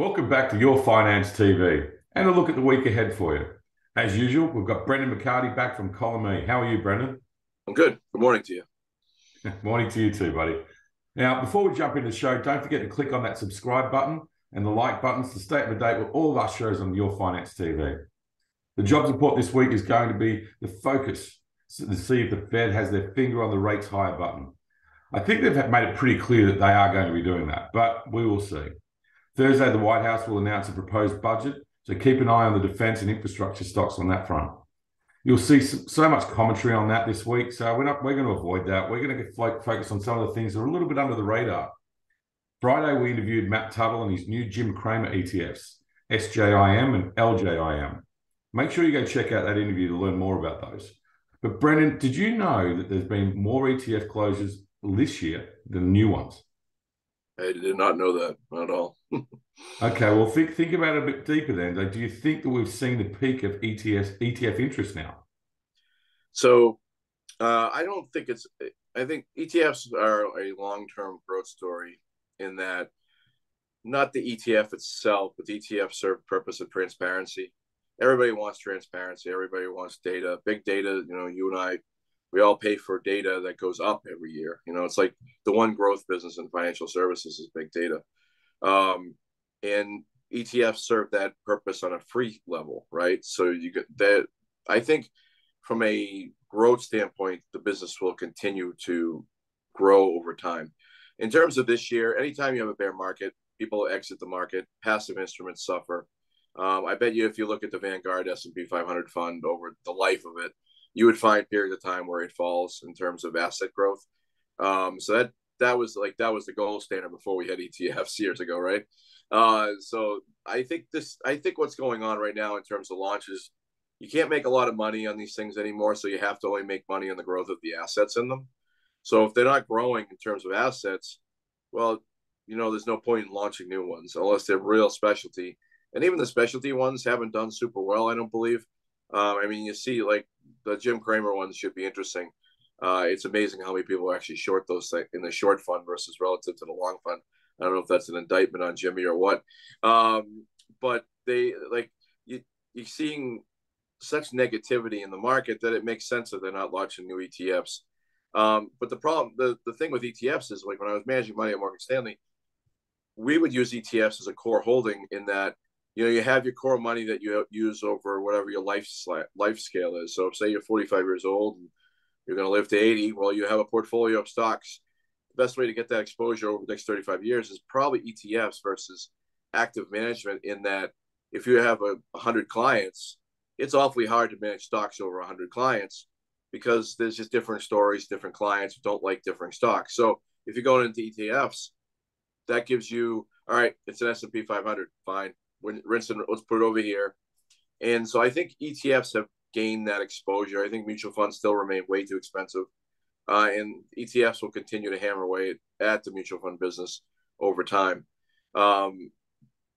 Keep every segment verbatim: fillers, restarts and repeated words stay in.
Welcome back to Your Finance T V and a look at the week ahead for you. As usual, we've got Brendan McCarty back from Column E. How are you, Brendan? I'm good. Good morning to you. Morning to you too, buddy. Now, before we jump into the show, don't forget to click on that subscribe button and the like buttons to stay up to date with all of our shows on Your Finance T V. The jobs report this week is going to be the focus to see if the Fed has their finger on the rates higher button. I think they've made it pretty clear that they are going to be doing that, but we will see. Thursday, the White House will announce a proposed budget, so keep an eye on the defence and infrastructure stocks on that front. You'll see so much commentary on that this week, so we're not we're going to avoid that. We're going to focus on some of the things that are a little bit under the radar. Friday, we interviewed Matt Tuttle and his new Jim Cramer E T Fs, S J I M and L J I M. Make sure you go check out that interview to learn more about those. But Brendan, did you know that there's been more E T F closures this year than new ones? I did not know that, not at all. Okay, well, think think about it a bit deeper then. Like, do you think that we've seen the peak of E T F interest now? So uh, I don't think it's – I think E T Fs are a long-term growth story in that not the E T F itself, but the E T F serve purpose of transparency. Everybody wants transparency. Everybody wants data. Big data, you know, you and I – we all pay for data that goes up every year. You know, it's like the one growth business in financial services is big data. Um, and E T Fs serve that purpose on a free level, right? So you get that. I think from a growth standpoint, the business will continue to grow over time. In terms of this year, anytime you have a bear market, people exit the market, passive instruments suffer. Um, I bet you if you look at the Vanguard S and P five hundred fund over the life of it, you would find periods of time where it falls in terms of asset growth. Um, so that that was like that was the gold standard before we had E T Fs years ago, right? Uh, so I think this, I think what's going on right now in terms of launches, you can't make a lot of money on these things anymore. So you have to only make money on the growth of the assets in them. So if they're not growing in terms of assets, well, you know, there's no point in launching new ones unless they're real specialty. And even the specialty ones haven't done super well, I don't believe. Um, I mean, you see, like the Jim Cramer ones should be interesting. Uh, it's amazing how many people are actually short those things in the short fund versus relative to the long fund. I don't know if that's an indictment on Jimmy or what, um, but they like you, you're seeing such negativity in the market that it makes sense that they're not launching new E T Fs. Um, but the problem, the, the thing with E T Fs is like when I was managing money at Morgan Stanley, we would use E T Fs as a core holding in that. You know, you have your core money that you use over whatever your life life scale is. So say you're forty-five years old and you're going to live to eighty. Well, you have a portfolio of stocks. The best way to get that exposure over the next thirty-five years is probably E T Fs versus active management in that if you have a one hundred clients, it's awfully hard to manage stocks over one hundred clients because there's just different stories, different clients who don't like different stocks. So if you're going into E T Fs, that gives you, all right, it's an S and P five hundred, fine. When rinse and let's put it over here. And so I think E T Fs have gained that exposure. I think mutual funds still remain way too expensive. Uh, and E T Fs will continue to hammer away at the mutual fund business over time. Um,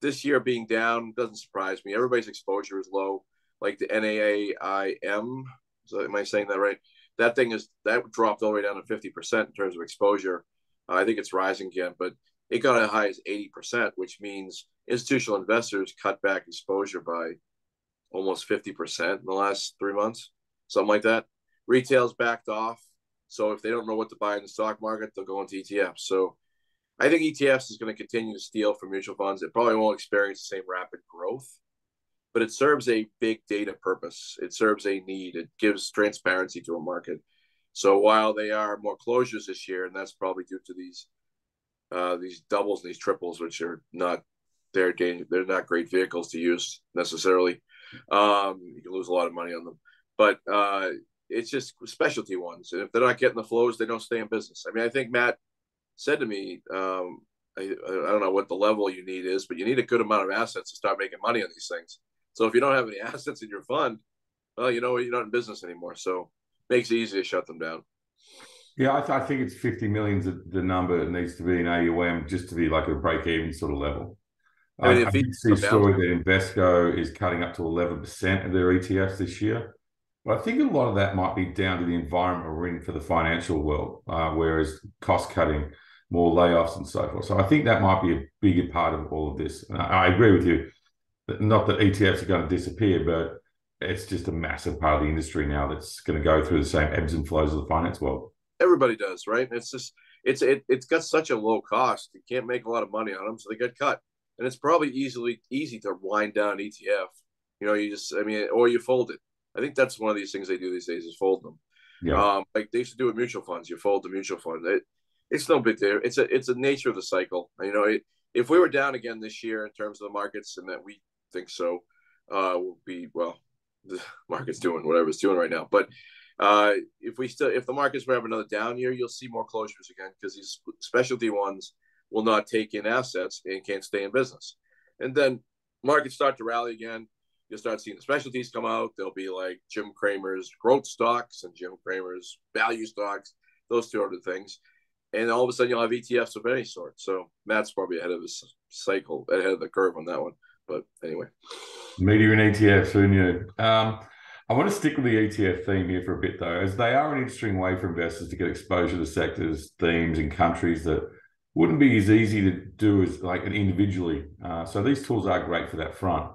this year being down doesn't surprise me. Everybody's exposure is low. Like the N A A I M, so am I saying that right? That thing is, that dropped all the way down to fifty percent in terms of exposure. Uh, I think it's rising again, but it got as high as eighty percent, which means institutional investors cut back exposure by almost fifty percent in the last three months, something like that. Retail's backed off. So if they don't know what to buy in the stock market, they'll go into E T Fs. So I think E T Fs is going to continue to steal from mutual funds. It probably won't experience the same rapid growth, but it serves a big data purpose. It serves a need. It gives transparency to a market. So while they are more closures this year, and that's probably due to these uh, these doubles and these triples, which are not They're, they're not great vehicles to use necessarily. Um, you can lose a lot of money on them. But uh, it's just specialty ones. And if they're not getting the flows, they don't stay in business. I mean, I think Matt said to me, um, I, I don't know what the level you need is, but you need a good amount of assets to start making money on these things. So if you don't have any assets in your fund, well, you know, you're not in business anymore. So it makes it easy to shut them down. Yeah, I, th I think it's fifty million's the number that needs to be in A U M just to be like a break-even sort of level. I mean, uh, I did see a story that Invesco is cutting up to eleven percent of their E T Fs this year. But I think a lot of that might be down to the environment we're in for the financial world, uh, whereas cost cutting, more layoffs and so forth. So I think that might be a bigger part of all of this. And I, I agree with you, that not that E T Fs are going to disappear, but it's just a massive part of the industry now that's going to go through the same ebbs and flows of the finance world. Everybody does, right? And it's just, it's it, it's got such a low cost. You can't make a lot of money on them, so they get cut. And it's probably easily easy to wind down E T F. You know, you just, I mean, or you fold it. I think that's one of these things they do these days is fold them. Yeah. Um, like they used to do with mutual funds. You fold the mutual fund. It, it's no big deal. It's a, it's a nature of the cycle. You know, it, if we were down again this year in terms of the markets, and that we think so, uh, will be, well, the market's doing whatever it's doing right now. But uh, if we still, if the markets were have another down year, you'll see more closures again, because these specialty ones will not take in assets and can't stay in business. And then markets start to rally again. You'll start seeing the specialties come out. There'll be like Jim Cramer's growth stocks and Jim Cramer's value stocks, those two other things. And all of a sudden you'll have E T Fs of any sort. So Matt's probably ahead of his cycle, ahead of the curve on that one. But anyway. Media and E T Fs, who knew? Um, I want to stick with the E T F theme here for a bit, though, as they are an interesting way for investors to get exposure to sectors, themes, and countries that wouldn't be as easy to do as like individually. Uh, so these tools are great for that front.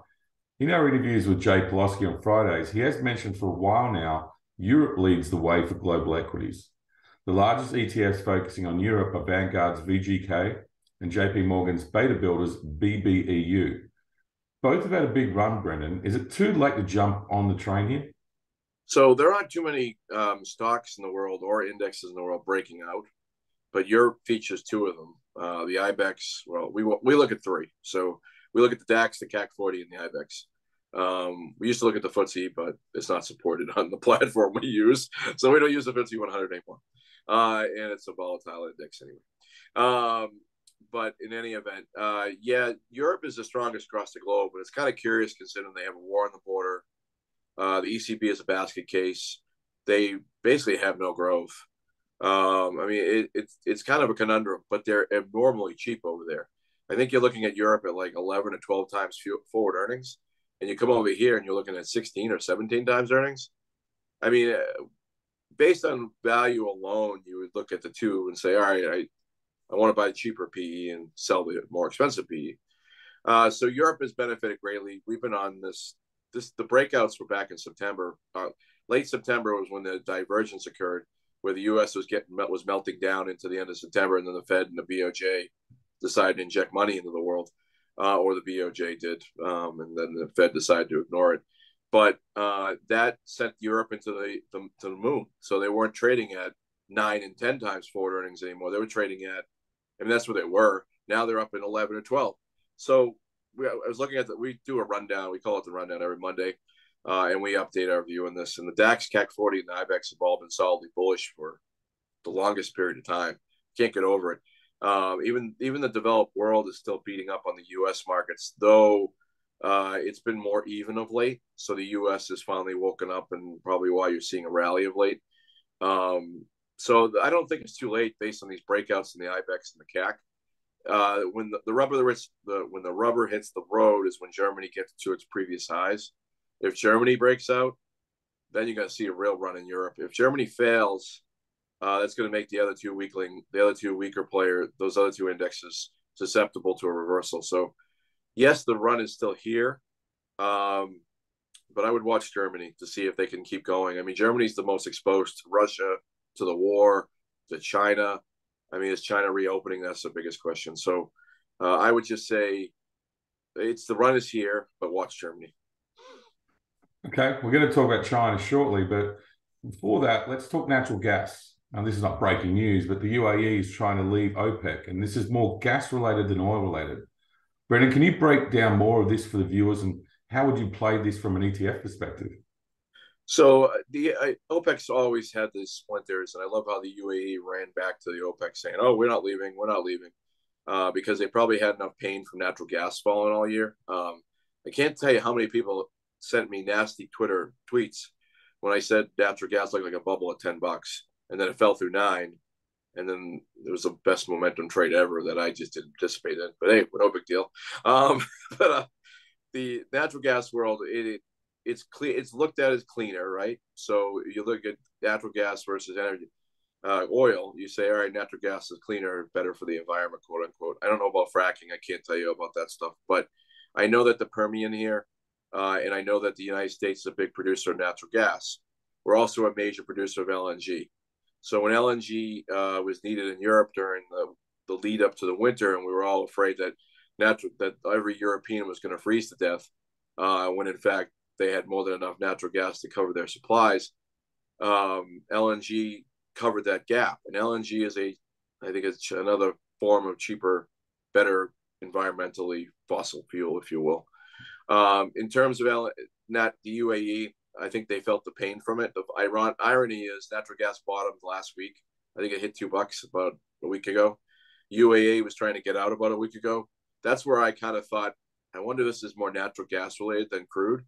In our interviews with Jay Pawlowski on Fridays, he has mentioned for a while now, Europe leads the way for global equities. The largest E T Fs focusing on Europe are Vanguard's V G K and J P Morgan's beta builders B B E U. Both have had a big run, Brendan. Is it too late to jump on the train here? So there aren't too many um, stocks in the world or indexes in the world breaking out, but Europe features two of them. Uh, the I BEX, well, we we look at three. So we look at the DAX, the C A C forty, and the I BEX. Um, we used to look at the footsie, but it's not supported on the platform we use. So we don't use the footsie one hundred anymore. Uh, and it's a volatile index anyway. Um, but in any event, uh, yeah, Europe is the strongest across the globe, but it's kind of curious considering they have a war on the border. Uh, the E C B is a basket case. They basically have no growth. Um, I mean, it, it's, it's kind of a conundrum, but they're abnormally cheap over there. I think you're looking at Europe at like eleven or twelve times forward earnings, and you come over here and you're looking at sixteen or seventeen times earnings. I mean, based on value alone, you would look at the two and say, all right, I, I want to buy cheaper P E and sell the more expensive P E. Uh, so Europe has benefited greatly. We've been on this, this the breakouts were back in September. Uh, late September was when the divergence occurred, where the U S was getting was melting down into the end of September, and then the Fed and the B O J decided to inject money into the world, uh, or the B O J did, um, and then the Fed decided to ignore it. But uh, that sent Europe into the, the to the moon. So they weren't trading at nine and ten times forward earnings anymore. They were trading at, I mean, that's where they were. Now they're up in eleven or twelve. So we, I was looking at that. We do a rundown. We call it the rundown every Monday, uh, and we update our view on this. And the DAX, C A C forty, and the I BEX have all been solidly bullish for the longest period of time. Can't get over it. Uh, even even the developed world is still beating up on the U S markets, though uh, it's been more even of late. So the U S has finally woken up, and probably why you're seeing a rally of late. Um, so I don't think it's too late based on these breakouts in the I BEX and the C A C. Uh, when the, the rubber the, rich, the when the rubber hits the road is when Germany gets to its previous highs. If Germany breaks out, then you're going to see a real run in Europe. If Germany fails, Uh, that's going to make the other two weakling, the other two weaker player, those other two indexes susceptible to a reversal. So, yes, the run is still here, um, but I would watch Germany to see if they can keep going. I mean, Germany's the most exposed to Russia, to the war, to China. I mean, is China reopening? That's the biggest question. So, uh, I would just say it's the run is here, but watch Germany. Okay, we're going to talk about China shortly, but before that, let's talk natural gas. And this is not breaking news, but the U A E is trying to leave OPEC, and this is more gas-related than oil-related. Brendan, can you break down more of this for the viewers, and how would you play this from an E T F perspective? So the I, OPEC's always had these splinters, and I love how the U A E ran back to the OPEC saying, oh, we're not leaving, we're not leaving, uh, because they probably had enough pain from natural gas falling all year. Um, I can't tell you how many people sent me nasty Twitter tweets when I said natural gas looked like a bubble at ten bucks. And then it fell through nine, and then it was the best momentum trade ever that I just didn't participate in. But hey, no big deal. Um, but uh, the natural gas world, it, it it's clear, it's looked at as cleaner, right? So you look at natural gas versus energy. uh, oil, you say, all right, natural gas is cleaner, better for the environment, quote unquote. I don't know about fracking. I can't tell you about that stuff, but I know that the Permian here, uh, and I know that the United States is a big producer of natural gas. We're also a major producer of L N G. So when L N G uh, was needed in Europe during the, the lead up to the winter, and we were all afraid that natural that every European was going to freeze to death, uh, when in fact they had more than enough natural gas to cover their supplies, um, L N G covered that gap. And L N G is a, I think it's another form of cheaper, better environmentally fossil fuel, if you will. Um, in terms of L- not the U A E, I think they felt the pain from it. The iron- irony is natural gas bottomed last week. I think it hit two bucks about a week ago. U A E was trying to get out about a week ago. That's where I kind of thought, I wonder if this is more natural gas related than crude.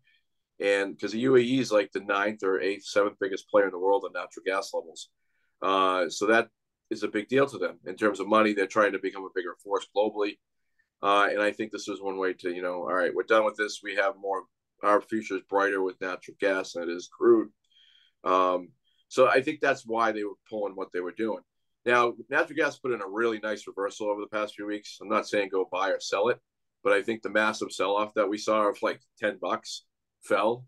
And because the U A E is like the ninth or eighth, seventh biggest player in the world on natural gas levels. Uh, so that is a big deal to them in terms of money. They're trying to become a bigger force globally. Uh, and I think this is one way to, you know, all right, we're done with this. We have more, our future is brighter with natural gas than it is crude. Um, so I think that's why they were pulling what they were doing. Now, natural gas put in a really nice reversal over the past few weeks. I'm not saying go buy or sell it, but I think the massive sell-off that we saw of like ten bucks fell.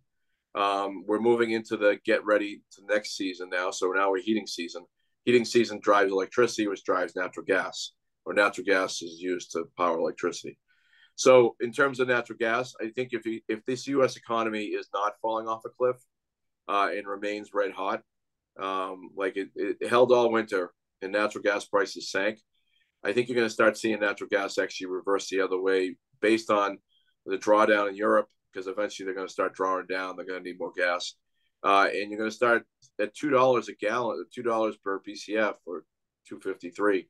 Um, we're moving into the get ready to next season now. So now we're heating season. Heating season drives electricity, which drives natural gas, or natural gas is used to power electricity. So in terms of natural gas, I think if he, if this U S economy is not falling off a cliff uh, and remains red hot, um, like it, it held all winter and natural gas prices sank, I think you're going to start seeing natural gas actually reverse the other way based on the drawdown in Europe, because eventually they're going to start drawing down. They're going to need more gas. Uh, and you're going to start at two dollars a gallon, two dollars per B C F or two fifty-three.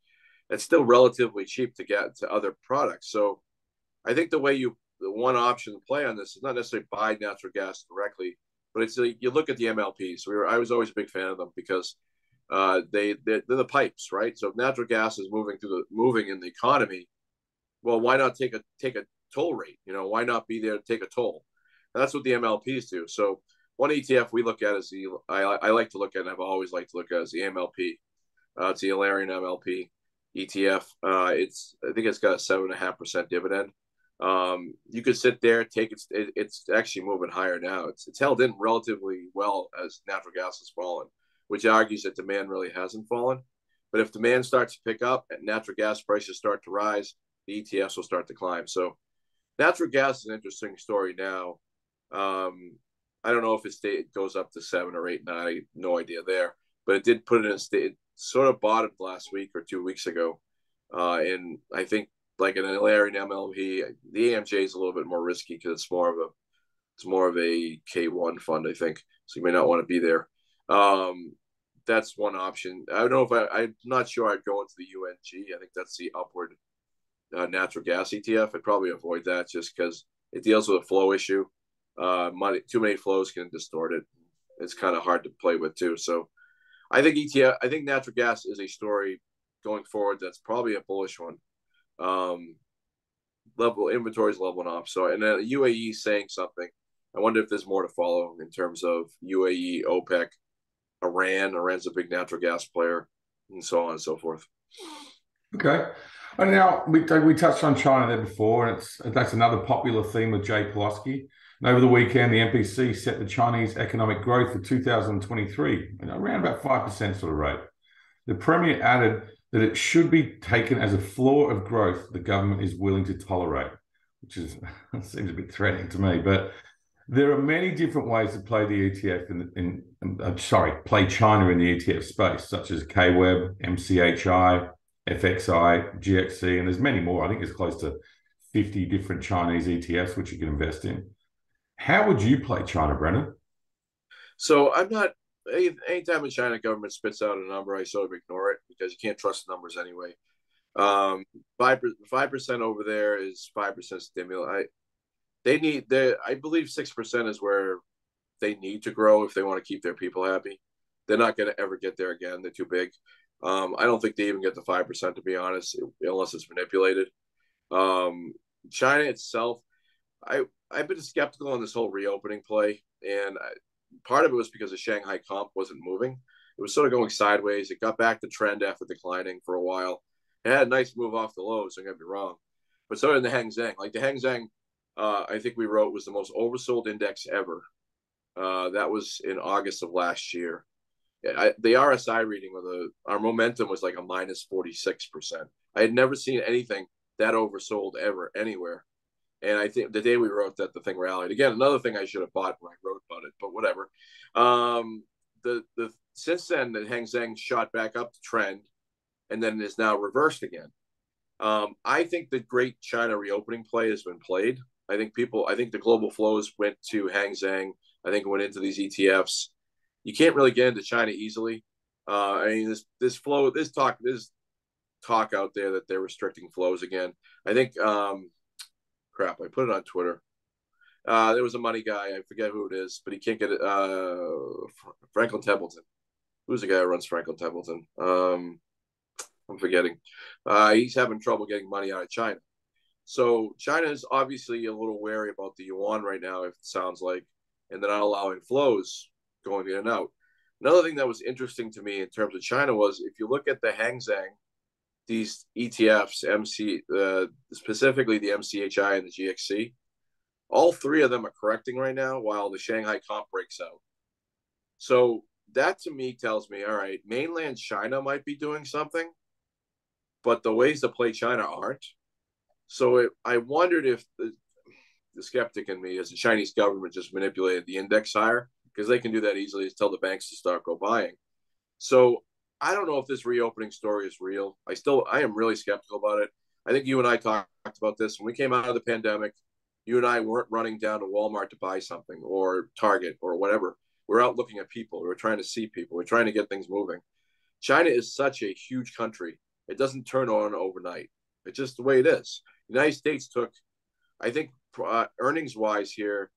That's still relatively cheap to get to other products. So I think the way you, the one option to play on this is not necessarily buy natural gas directly, but it's like you look at the M L Ps. We were, I was always a big fan of them because uh, they, they're, they're the pipes, right? So if natural gas is moving through the moving in the economy, well, why not take a take a toll rate? You know, why not be there to take a toll? And that's what the M L Ps do. So one E T F we look at is the, I, I like to look at, and I've always liked to look at, is the M L P. Uh, it's the Eulerian M L P E T F. Uh, it's I think it's got a seven and a half percent dividend. Um, you could sit there, take it, it, it's actually moving higher now. It's, it's held in relatively well as natural gas has fallen, which argues that demand really hasn't fallen. But if demand starts to pick up and natural gas prices start to rise, the E T Fs will start to climb. So natural gas is an interesting story now. Um, I don't know if it, stay, it goes up to seven or eight, nine, no idea there. But it did put it in a state, it sort of bottomed last week or two weeks ago. Uh, and I think like an Eulerian M L P, the A M J is a little bit more risky because it's more of a it's more of a K one fund, I think. So you may not want to be there. Um, that's one option. I don't know if I, I'm not sure I'd go into the U N G. I think that's the upward uh, natural gas E T F. I'd probably avoid that just because it deals with a flow issue. Uh, money, too many flows can distort it. It's kind of hard to play with too. So I think E T F, I think natural gas is a story going forward that's probably a bullish one. Um, level inventories leveling off. So, and uh, U A E saying something. I wonder if there's more to follow in terms of U A E, OPEC, Iran. Iran's a big natural gas player, and so on and so forth. Okay, and now we we touched on China there before, and it's that's another popular theme with Jay Pulaski. And over the weekend, the N P C set the Chinese economic growth for two thousand twenty-three at around about five percent sort of rate. The Premier added that it should be taken as a floor of growth the government is willing to tolerate, which is seems a bit threatening to me. But there are many different ways to play the E T F in, in I'm sorry, play China in the E T F space, such as K-Web, M C H I, F X I, G X C, and there's many more. I think there's close to fifty different Chinese E T Fs which you can invest in. How would you play China, Brendan? So I'm not. Anytime the China government spits out a number, I sort of ignore it because you can't trust the numbers anyway. Um, five five percent over there is five percent stimulus. I they need the. I believe six percent is where they need to grow if they want to keep their people happy. They're not going to ever get there again. They're too big. Um, I don't think they even get the five percent to be honest, unless it's manipulated. Um, China itself, I I've been skeptical on this whole reopening play and. I, Part of it was because the Shanghai comp wasn't moving. It It was sort of going sideways. It got back to trend after declining for a while. It had a nice move off the lows, I'm going to be wrong. But so did the Hang Seng. Like the Hang Seng, uh, I think we wrote, was the most oversold index ever. Uh, that was in August of last year. I, the R S I reading, with the, our momentum was like a minus forty-six percent. I had never seen anything that oversold ever anywhere. And I think the day we wrote that, the thing rallied. Again, another thing I should have bought when I wrote about it, but whatever. Um, the the since then, the Hang Seng shot back up the trend, and then is now reversed again. Um, I think the great China reopening play has been played. I think people, I think the global flows went to Hang Seng. I think it went into these E T Fs. You can't really get into China easily. Uh, I mean, this this flow, this talk, this talk out there that they're restricting flows again. I think. Um, Crap, I put it on Twitter. Uh, there was a money guy, I forget who it is, but he can't get it. Uh, Franklin Templeton. Who's the guy who runs Franklin Templeton? Um, I'm forgetting. Uh, he's having trouble getting money out of China. So China is obviously a little wary about the yuan right now, if it sounds like, and they're not allowing flows going in and out. Another thing that was interesting to me in terms of China was, if you look at the Hang Seng, these E T Fs, M C, uh, specifically the M C H I and the G X C, all three of them are correcting right now while the Shanghai comp breaks out. So that to me tells me, all right, mainland China might be doing something, but the ways to play China aren't. So it, I wondered if the, the skeptic in me is the Chinese government just manipulated the index higher, because they can do that easily, is tell the banks to start go buying. So I don't know if this reopening story is real. I still, I am really skeptical about it. I think you and I talked about this when we came out of the pandemic. You and I weren't running down to Walmart to buy something or Target or whatever. We're out looking at people. We're trying to see people. We're trying to get things moving. China is such a huge country. It doesn't turn on overnight. It's just the way it is. The United States took, I think, uh, earnings wise here.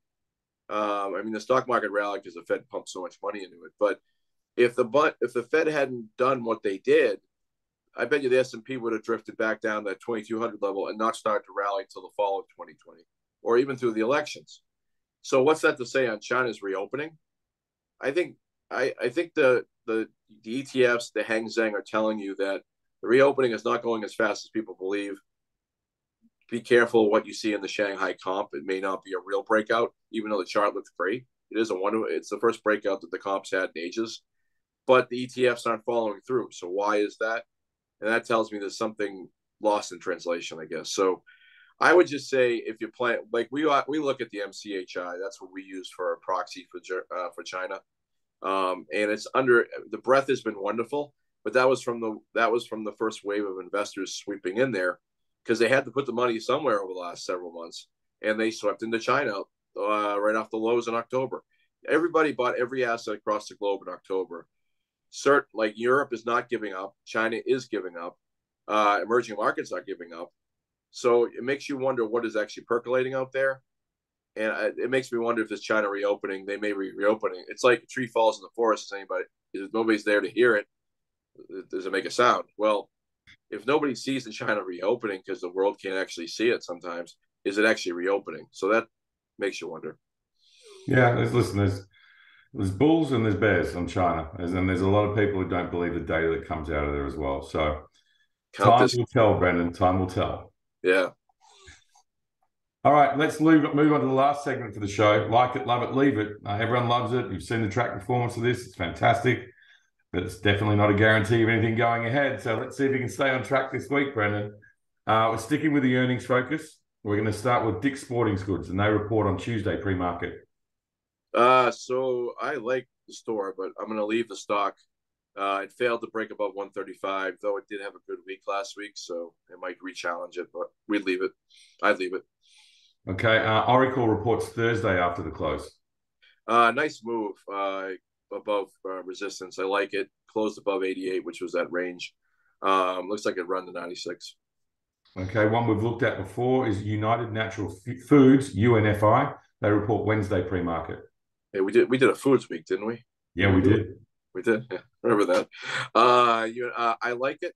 Um, I mean, the stock market rallied because the Fed pumped so much money into it, but If the but if the Fed hadn't done what they did, I bet you the S and P would have drifted back down that twenty-two hundred level and not start to rally till the fall of twenty twenty, or even through the elections. So what's that to say on China's reopening? I think I, I think the, the the E T Fs, the Hang Seng, are telling you that the reopening is not going as fast as people believe. Be careful what you see in the Shanghai comp. It may not be a real breakout, even though the chart looks great. It is a one. It's the first breakout that the comp's had in ages. But the E T Fs aren't following through. So why is that? And that tells me there's something lost in translation, I guess. So I would just say, if you plan, like we we look at the M C H I, that's what we use for our proxy for uh, for China, um, and it's under the breadth has been wonderful. But that was from the that was from the first wave of investors sweeping in there, because they had to put the money somewhere over the last several months, and they swept into China uh, right off the lows in October. Everybody bought every asset across the globe in October. Certain, like Europe is not giving up. China is giving up. Uh, emerging markets are giving up. So it makes you wonder what is actually percolating out there. And I, it makes me wonder if this China reopening, they may be reopening. It's like a tree falls in the forest. Is anybody, if nobody's there to hear it, does it make a sound? Well, if nobody sees the China reopening because the world can't actually see it sometimes, is it actually reopening? So that makes you wonder. Yeah, there's listeners. There's bulls and there's bears on China, and there's a lot of people who don't believe the data that comes out of there as well. So Count time this. will tell, Brendan. Time will tell. Yeah. All right, let's move, move on to the last segment for the show. Like it, love it, leave it. Uh, everyone loves it. You've seen the track performance of this. It's fantastic, but it's definitely not a guarantee of anything going ahead. So let's see if we can stay on track this week, Brendan. Uh, we're sticking with the earnings focus. We're going to start with Dick's Sporting Goods, and they report on Tuesday pre-market. Uh, so I like the store, but I'm going to leave the stock. Uh, it failed to break above one thirty-five, though it did have a good week last week, so it might re-challenge it, but we'd leave it. I'd leave it. Okay. Uh, Oracle reports Thursday after the close. Uh, nice move uh, above uh, resistance. I like it. Closed above eighty-eight, which was that range. Um, looks like it run to ninety-six. Okay. One we've looked at before is United Natural F- Foods, U N F I. They report Wednesday pre-market. Hey, we did we did a foods week, didn't we? Yeah, we did. We did. Yeah, remember that. Uh, you, uh, I like it.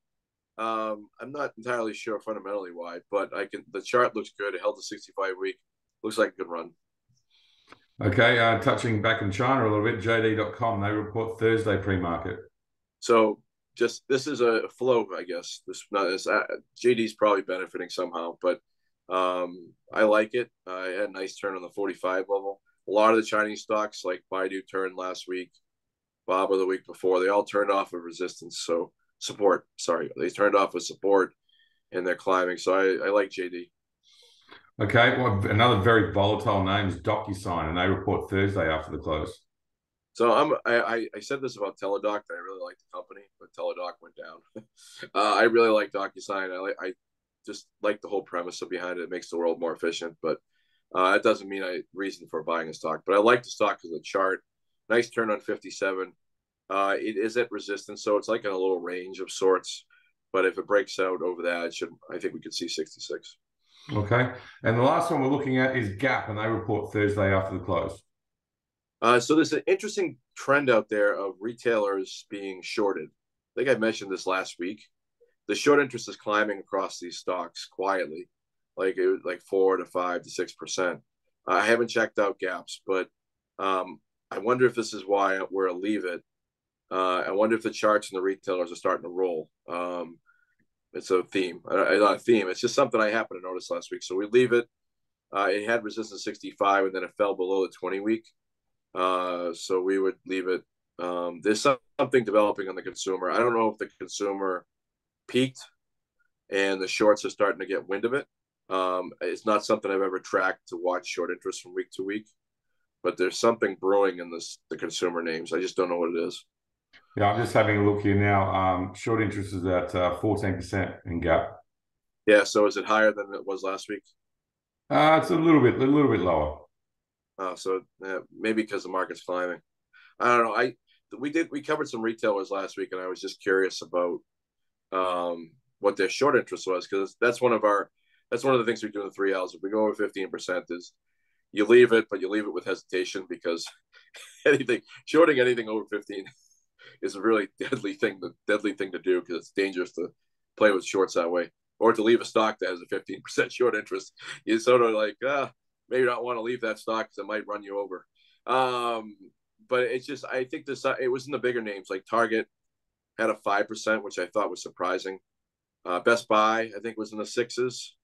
Um, I'm not entirely sure fundamentally why, but I can. The chart looks good. It held the sixty-five week. Looks like a good run. Okay, uh, touching back in China a little bit. J D dot com, they report Thursday pre-market. So just, this is a flow, I guess. This not this uh, J D's probably benefiting somehow, but um, I like it. Uh, I had a nice turn on the forty-five level. A lot of the Chinese stocks like Baidu turned last week, Baba the week before, they all turned off of resistance. So support, sorry, they turned off with support and they're climbing. So I, I like J D. Okay, well, another very volatile name is DocuSign, and they report Thursday after the close. So I'm, I, I said this about Teladoc, that I really like the company, but Teladoc went down. uh, I really like DocuSign. I, like, I just like the whole premise behind it. It makes the world more efficient, but uh, that doesn't mean I reason for buying a stock. But I like the stock as a chart. Nice turn on fifty-seven. Uh, it is at resistance, so it's like in a little range of sorts. But if it breaks out over that, it should, I think we could see sixty-six. Okay. And the last one we're looking at is Gap, and they report Thursday after the close. Uh, so there's an interesting trend out there of retailers being shorted. I think I mentioned this last week. The short interest is climbing across these stocks quietly, like it was like four to five to six percent. Uh, I haven't checked out Gaps, but um, I wonder if this is why we're leave it. Uh, I wonder if the charts and the retailers are starting to roll. Um, It's a theme, it's not a theme. It's just something I happened to notice last week. So we leave it. Uh, it had resistance sixty-five, and then it fell below the twenty-week. Uh, so we would leave it. Um, there's something developing on the consumer. I don't know if the consumer peaked, and the shorts are starting to get wind of it. Um, it's not something I've ever tracked to watch short interest from week to week, but there's something brewing in this the consumer names. I just don't know what it is. Yeah, I'm just having a look here now. Um, short interest is at uh, fourteen percent in Gap. Yeah, so is it higher than it was last week? Uh, it's a little bit, a little bit lower. Oh, so uh, maybe because the market's climbing. I don't know. I we did we covered some retailers last week, and I was just curious about um, what their short interest was, because that's one of our that's one of the things we do in the three L's. If we go over fifteen percent, is you leave it, but you leave it with hesitation, because anything shorting anything over fifteen. It's a really deadly thing, the deadly thing to do, because it's dangerous to play with shorts that way, or to leave a stock that has a fifteen percent short interest. You sort of like, ah, maybe not want to leave that stock because it might run you over. Um, but it's just, I think this, it was in the bigger names, like Target had a five percent, which I thought was surprising. Uh, Best Buy, I think, was in the sixes.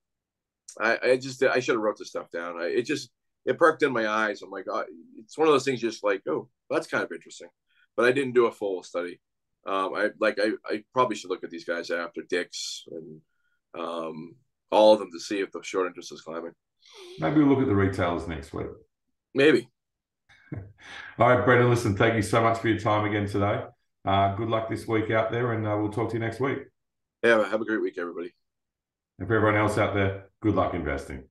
I, I just, I should have wrote this stuff down. I, it just, it perked in my eyes. I'm like, oh, it's one of those things just like, oh, that's kind of interesting. But I didn't do a full study. Um, I like I, I probably should look at these guys after Dix and um, all of them to see if the short interest is climbing. Maybe we'll look at the retailers next week. Maybe. All right, Brendan, listen, thank you so much for your time again today. Uh, good luck this week out there, and uh, we'll talk to you next week. Yeah, have a great week, everybody. And for everyone else out there, good luck investing.